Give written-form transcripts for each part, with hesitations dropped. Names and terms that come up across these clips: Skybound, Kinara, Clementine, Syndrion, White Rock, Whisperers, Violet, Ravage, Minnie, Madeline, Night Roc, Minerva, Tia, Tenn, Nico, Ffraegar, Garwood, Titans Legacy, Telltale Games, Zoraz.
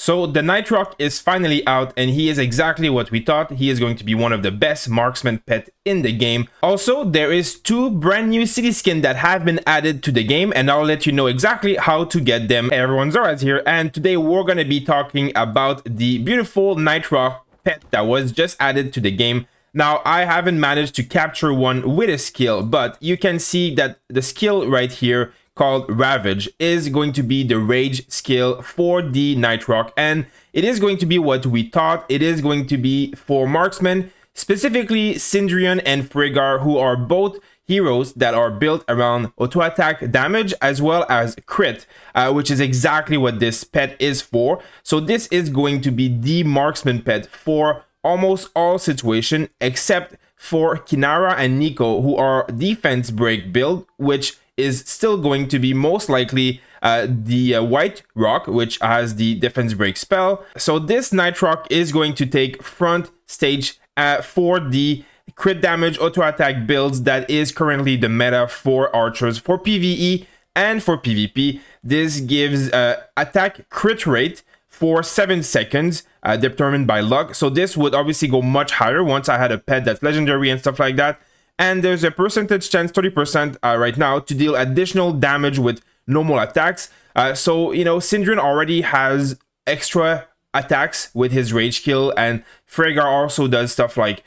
So the Night Roc is finally out, and he is exactly what we thought. He is going to be one of the best marksman pet in the game. Also, there is 2 brand new city skins that have been added to the game, and I'll let you know exactly how to get them. Everyone's Zoraz here, and today we're going to be talking about the beautiful Night Roc pet that was just added to the game. Now, I haven't managed to capture one with a skill, but you can see that the skill right here called Ravage is going to be the rage skill for the Night Roc, and it is going to be what we thought. It is going to be for marksmen, specifically Syndrion and Ffraegar, who are both heroes that are built around auto attack damage as well as crit, which is exactly what this pet is for. So this is going to be the marksman pet for almost all situation except for Kinara and Nico, who are defense break build, which is still going to be most likely the White Rock, which has the defense break spell. So this Night Roc is going to take front stage for the crit damage auto attack builds that is currently the meta for archers for PvE and for PvP. This gives attack crit rate for 7 seconds, determined by luck. So this would obviously go much higher once I had a pet that's legendary and stuff like that. And there's a percentage chance, 30% right now, to deal additional damage with normal attacks. So, you know, Syndrion already has extra attacks with his rage kill, and Ffraegar also does stuff like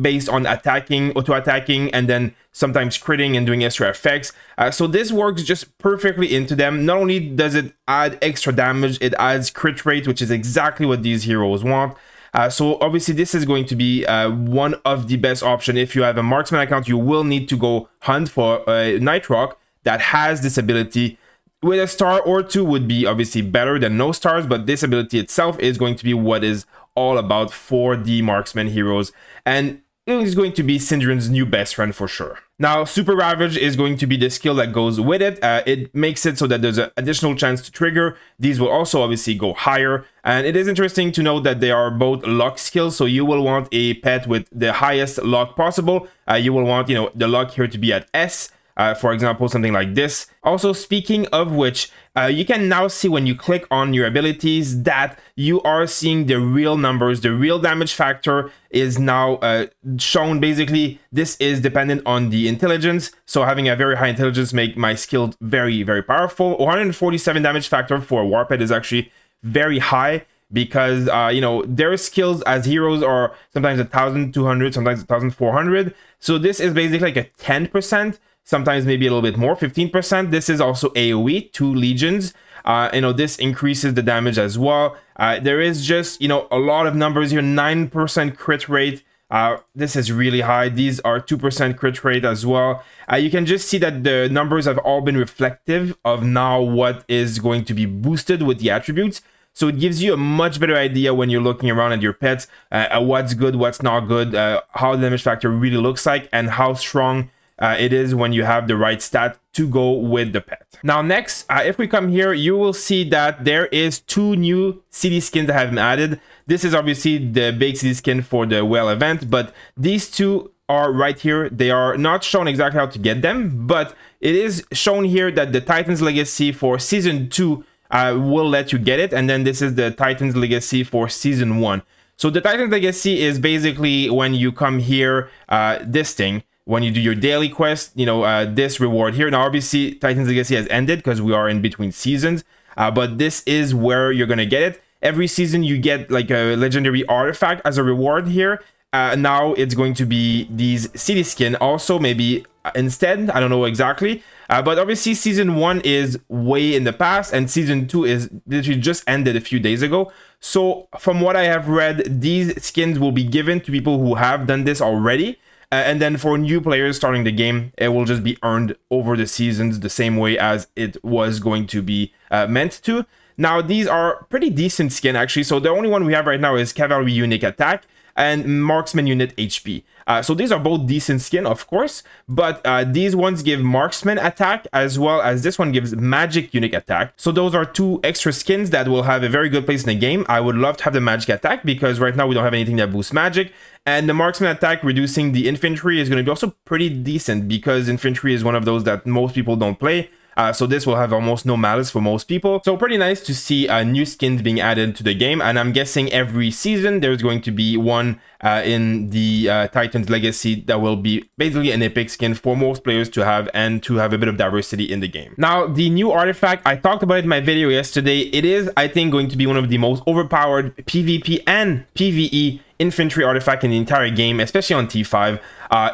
based on attacking, auto-attacking, and then sometimes critting and doing extra effects. So this works just perfectly into them. Not only does it add extra damage, it adds crit rate, which is exactly what these heroes want. So obviously this is going to be one of the best options. If you have a marksman account, you will need to go hunt for a Night Roc that has this ability. With a star or 2 would be obviously better than no stars, but this ability itself is going to be what is all about for the marksman heroes, and it is going to be Syndrion's new best friend for sure. Now, Super Ravage is going to be the skill that goes with it. It makes it so that there's an additional chance to trigger. These will also obviously go higher. And it is interesting to note that they are both luck skills. So you will want a pet with the highest luck possible. You will want, you know, the luck here to be at S. For example, something like this. Also, speaking of which, you can now see when you click on your abilities that you are seeing the real numbers. The real damage factor is now shown. Basically, this is dependent on the intelligence. So having a very high intelligence make my skill very, very powerful. 147 damage factor for a war pet is actually very high, because you know, their skills as heroes are sometimes 1,200, sometimes 1,400. So this is basically like a 10%. Sometimes maybe a little bit more, 15%. This is also AoE, 2 legions. You know, this increases the damage as well. There is just, you know, a lot of numbers here. 9% crit rate. This is really high. These are 2% crit rate as well. You can just see that the numbers have all been reflective of now what is going to be boosted with the attributes. So it gives you a much better idea when you're looking around at your pets, what's good, what's not good, how the damage factor really looks like, and how strong it is when you have the right stat to go with the pet. Now next, if we come here, you will see that there is 2 new city skins that have been added. This is obviously the big city skin for the whale event, but these 2 are right here. They are not shown exactly how to get them, but it is shown here that the Titans Legacy for Season 2 will let you get it, and then this is the Titans Legacy for Season 1. So the Titans Legacy is basically when you come here, this thing, when you do your daily quest, you know, this reward here. Now, obviously, Titans Legacy has ended because we are in between seasons, but this is where you're going to get it. Every season, you get like a legendary artifact as a reward here. Now, it's going to be these city skin also, maybe instead. I don't know exactly. But obviously, Season 1 is way in the past, and Season 2 is literally just ended a few days ago. So, from what I have read, these skins will be given to people who have done this already. And then for new players starting the game, it will just be earned over the seasons the same way as it was going to be meant to. Now, these are pretty decent skin, actually. So the only one we have right now is Cavalry Unique Attack and Marksman Unit HP. So these are both decent skin, of course. But these ones give Marksman Attack, as well as this one gives Magic Unique Attack. So those are 2 extra skins that will have a very good place in the game. I would love to have the Magic Attack, because right now we don't have anything that boosts Magic. And the marksman attack reducing the infantry is going to be also pretty decent, because infantry is one of those that most people don't play. So this will have almost no malice for most people. So pretty nice to see new skins being added to the game. And I'm guessing every season there's going to be one in the Titans Legacy that will be basically an epic skin for most players to have, and to have a bit of diversity in the game. Now, the new artifact, I talked about it in my video yesterday. It is, I think, going to be one of the most overpowered PvP and PvE infantry artifact in the entire game, especially on T5.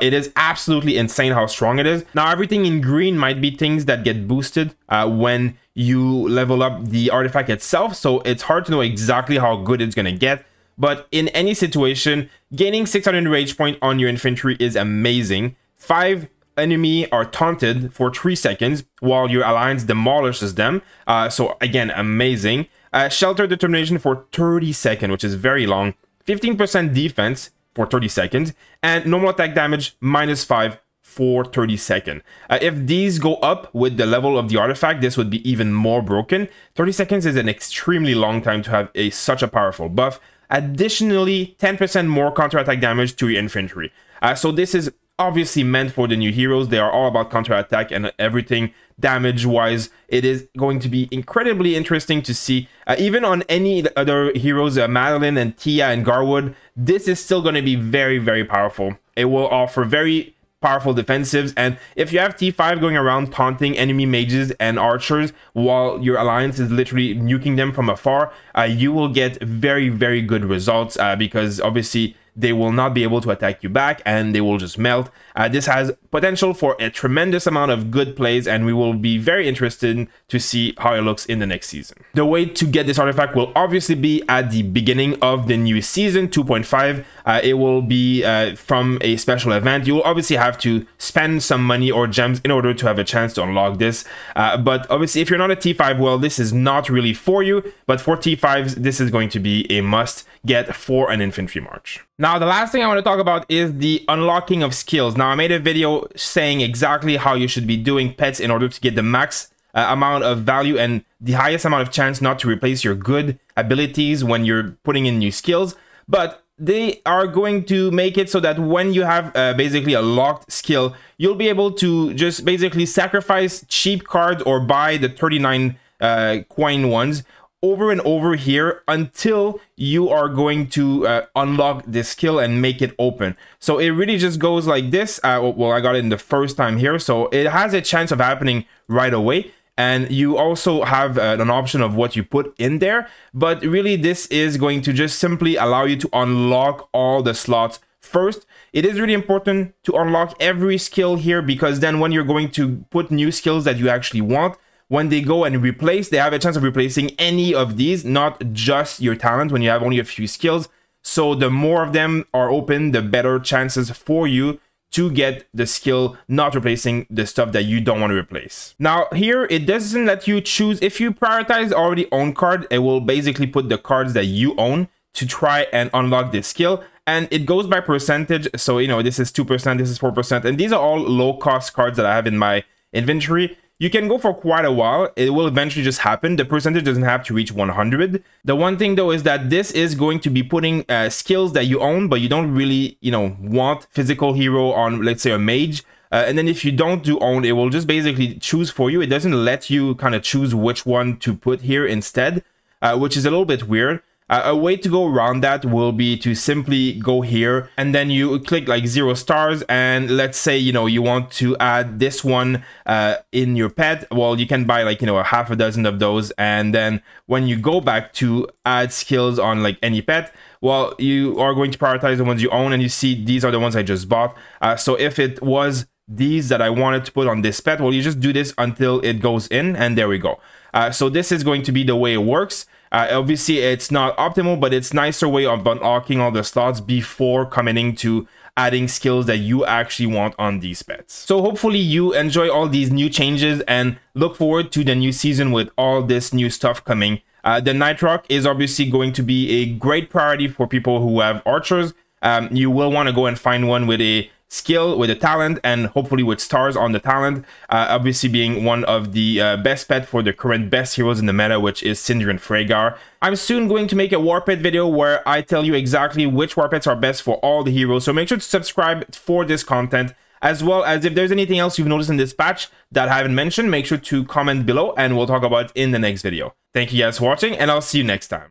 It is absolutely insane how strong it is. Now, everything in green might be things that get boosted when you level up the artifact itself, so it's hard to know exactly how good it's going to get. But in any situation, gaining 600 rage point on your infantry is amazing. 5 enemy are taunted for 3 seconds while your alliance demolishes them. So again, amazing. Shelter determination for 30 seconds, which is very long. 15% defense for 30 seconds. And normal attack damage, -5 for 30 seconds. If these go up with the level of the artifact, this would be even more broken. 30 seconds is an extremely long time to have such a powerful buff. Additionally, 10% more counterattack damage to your infantry. So this is obviously meant for the new heroes. They are all about counterattack and everything damage-wise. It is going to be incredibly interesting to see. Even on any other heroes, Madeline and Tia and Garwood, this is still going to be very, very powerful. It will offer very powerful defensives, and if you have T5 going around taunting enemy mages and archers while your alliance is literally nuking them from afar, you will get very, very good results because obviously they will not be able to attack you back and they will just melt. This has potential for a tremendous amount of good plays, and we will be very interested to see how it looks in the next season. The way to get this artifact will obviously be at the beginning of the new season 2.5. It will be from a special event. You will obviously have to spend some money or gems in order to have a chance to unlock this. But obviously, if you're not a T5, well, this is not really for you. But for T5s, this is going to be a must get for an infantry march. Now, the last thing I want to talk about is the unlocking of skills. Now, I made a video saying exactly how you should be doing pets in order to get the max amount of value and the highest amount of chance not to replace your good abilities when you're putting in new skills. But they are going to make it so that when you have basically a locked skill, you'll be able to just basically sacrifice cheap cards or buy the 39 coin ones over and over here until you are going to unlock this skill and make it open. So it really just goes like this. Well, I got it in the first time here, so it has a chance of happening right away. And you also have an option of what you put in there, but really this is going to just simply allow you to unlock all the slots first. It is really important to unlock every skill here, because then when you're going to put new skills that you actually want, when they go and replace, they have a chance of replacing any of these, not just your talent when you have only a few skills. So the more of them are open, the better chances for you to get the skill, not replacing the stuff that you don't want to replace. Now here, it doesn't let you choose. If you prioritize already owned card, it will basically put the cards that you own to try and unlock this skill. And it goes by percentage. So, you know, this is 2%, this is 4%. And these are all low cost cards that I have in my inventory. You can go for quite a while. It will eventually just happen. The percentage doesn't have to reach 100. The one thing though is that this is going to be putting skills that you own, but you don't really, you know, want physical hero on, let's say, a mage. And then if you don't do own, it will just basically choose for you. It doesn't let you kind of choose which one to put here instead, which is a little bit weird. A way to go around that will be to simply go here and then you click like 0 stars, and let's say, you know, you want to add this one in your pet. Well, you can buy like, you know, a half a dozen of those, and then when you go back to add skills on like any pet, well, you are going to prioritize the ones you own, and you see these are the ones I just bought. So if it was these that I wanted to put on this pet, well, you just do this until it goes in, and there we go. So this is going to be the way it works. Obviously, it's not optimal, but it's nicer way of unlocking all the slots before committing to adding skills that you actually want on these pets. So hopefully you enjoy all these new changes and look forward to the new season with all this new stuff coming. The Night Roc is obviously going to be a great priority for people who have archers. You will want to go and find one with a skill, with a talent, and hopefully with stars on the talent, obviously being one of the best pet for the current best heroes in the meta, which is Syndrion Ffraegar. I'm soon going to make a war pet video where I tell you exactly which war pets are best for all the heroes, so make sure to subscribe for this content. as well as if there's anything else you've noticed in this patch that I haven't mentioned, make sure to comment below and we'll talk about it in the next video. Thank you guys for watching, and I'll see you next time.